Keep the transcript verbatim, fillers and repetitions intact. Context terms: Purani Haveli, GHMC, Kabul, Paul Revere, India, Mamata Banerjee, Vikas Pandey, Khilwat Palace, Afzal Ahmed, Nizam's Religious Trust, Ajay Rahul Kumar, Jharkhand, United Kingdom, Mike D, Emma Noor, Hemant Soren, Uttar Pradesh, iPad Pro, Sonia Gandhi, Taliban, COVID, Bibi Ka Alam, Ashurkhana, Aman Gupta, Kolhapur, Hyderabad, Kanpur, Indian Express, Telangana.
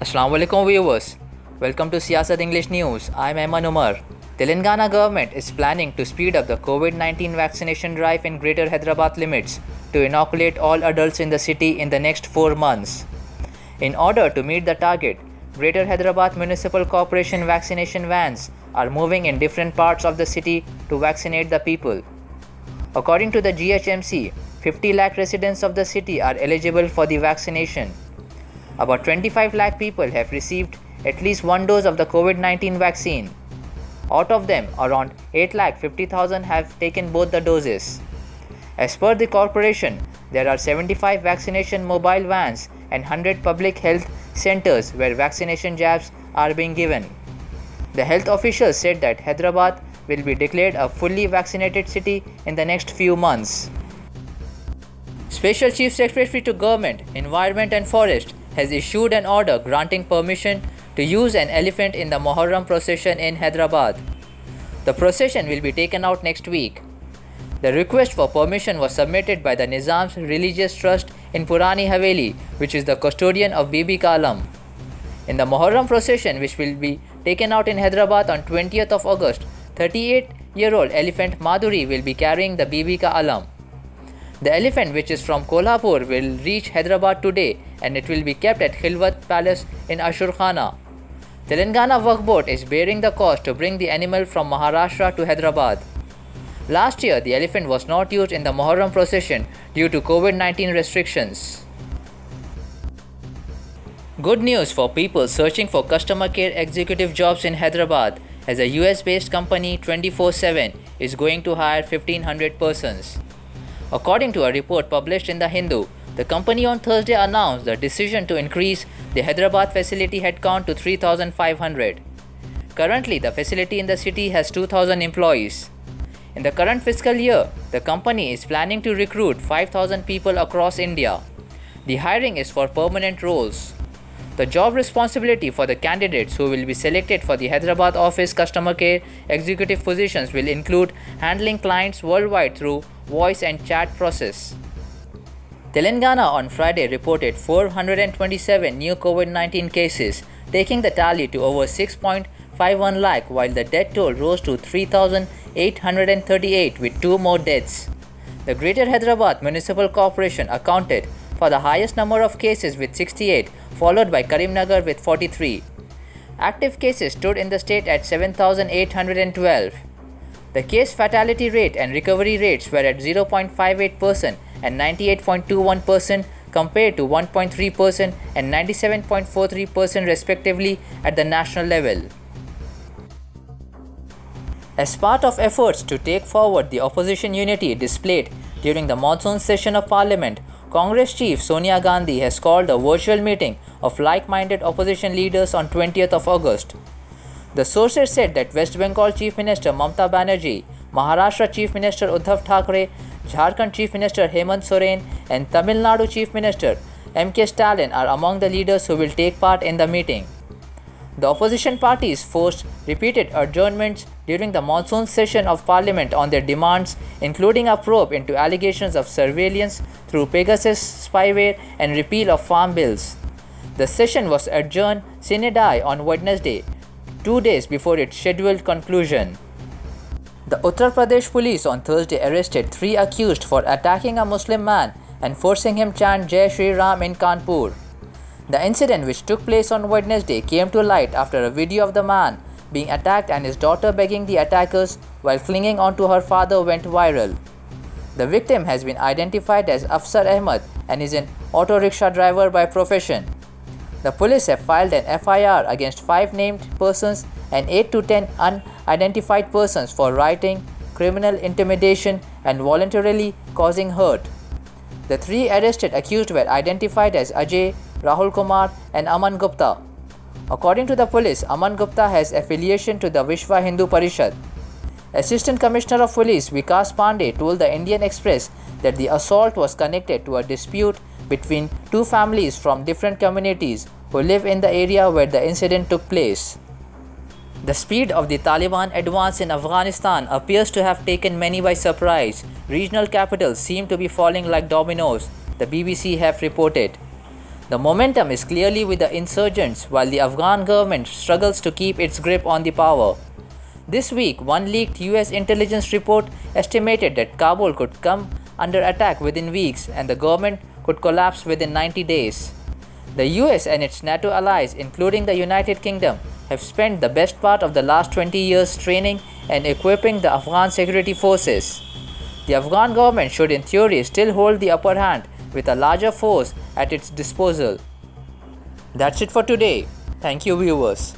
Assalamu alaikum viewers, welcome to Siyasat English News, I am Emma Noor. Telangana government is planning to speed up the COVID nineteen vaccination drive in greater Hyderabad limits to inoculate all adults in the city in the next four months. In order to meet the target, Greater Hyderabad Municipal Corporation vaccination vans are moving in different parts of the city to vaccinate the people. According to the G H M C, fifty lakh residents of the city are eligible for the vaccination. About twenty-five lakh people have received at least one dose of the COVID nineteen vaccine. Out of them, around eight lakh fifty thousand have taken both the doses. As per the corporation, there are seventy-five vaccination mobile vans and one hundred public health centers where vaccination jabs are being given. The health officials said that Hyderabad will be declared a fully vaccinated city in the next few months. Special Chief Secretary to Government, Environment and Forest has issued an order granting permission to use an elephant in the Muharram procession in Hyderabad. The procession will be taken out next week. The request for permission was submitted by the Nizam's Religious Trust in Purani Haveli, which is the custodian of Bibi Ka Alam. In the Muharram procession, which will be taken out in Hyderabad on twentieth of August, thirty-eight-year-old elephant Madhuri will be carrying the Bibi Ka Alam. The elephant, which is from Kolhapur, will reach Hyderabad today and it will be kept at Khilwat Palace in Ashurkhana. Telangana Waqf Board is bearing the cost to bring the animal from Maharashtra to Hyderabad. Last year, the elephant was not used in the Muharram procession due to COVID nineteen restrictions. Good news for people searching for customer care executive jobs in Hyderabad, as a U S-based company twenty-four seven is going to hire fifteen hundred persons. According to a report published in The Hindu, the company on Thursday announced the decision to increase the Hyderabad facility headcount to three thousand five hundred. Currently, the facility in the city has two thousand employees. In the current fiscal year, the company is planning to recruit five thousand people across India. The hiring is for permanent roles. The job responsibility for the candidates who will be selected for the Hyderabad office customer care executive positions will include handling clients worldwide through voice and chat process. Telangana on Friday reported four hundred twenty-seven new COVID nineteen cases, taking the tally to over six point five one lakh, while the death toll rose to three thousand eight hundred thirty-eight with two more deaths. The Greater Hyderabad Municipal Corporation accounted for the highest number of cases with sixty-eight, followed by Karimnagar with forty-three. Active cases stood in the state at seven thousand eight hundred twelve. The case fatality rate and recovery rates were at zero point five eight percent and ninety-eight point two one percent compared to one point three percent and ninety-seven point four three percent respectively at the national level. As part of efforts to take forward the opposition unity displayed during the monsoon session of Parliament, Congress Chief Sonia Gandhi has called a virtual meeting of like-minded opposition leaders on twentieth of August. The sources said that West Bengal Chief Minister Mamata Banerjee, Maharashtra Chief Minister Uddhav Thackeray, Jharkhand Chief Minister Hemant Soren and Tamil Nadu Chief Minister M K Stalin are among the leaders who will take part in the meeting. The opposition parties forced repeated adjournments during the monsoon session of Parliament on their demands, including a probe into allegations of surveillance through Pegasus spyware and repeal of farm bills. The session was adjourned sine die on Wednesday, two days before its scheduled conclusion. The Uttar Pradesh police on Thursday arrested three accused for attacking a Muslim man and forcing him chant Jai Shri Ram in Kanpur. The incident, which took place on Wednesday, came to light after a video of the man being attacked and his daughter begging the attackers while clinging onto her father went viral. The victim has been identified as Afzal Ahmed and is an auto rickshaw driver by profession. The police have filed an F I R against five named persons and eight to ten unidentified persons for rioting, criminal intimidation and voluntarily causing hurt. The three arrested accused were identified as Ajay, Rahul Kumar and Aman Gupta. According to the police, Aman Gupta has affiliation to the Vishwa Hindu Parishad. Assistant Commissioner of Police Vikas Pandey told the Indian Express that the assault was connected to a dispute between two families from different communities who live in the area where the incident took place. The speed of the Taliban advance in Afghanistan appears to have taken many by surprise. Regional capitals seem to be falling like dominoes, the B B C have reported. The momentum is clearly with the insurgents while the Afghan government struggles to keep its grip on the power. This week, one leaked U S intelligence report estimated that Kabul could come under attack within weeks and the government could collapse within ninety days. The U S and its NATO allies, including the United Kingdom, have spent the best part of the last twenty years training and equipping the Afghan security forces. The Afghan government should in theory still hold the upper hand with a larger force at its disposal. That's it for today. Thank you, viewers.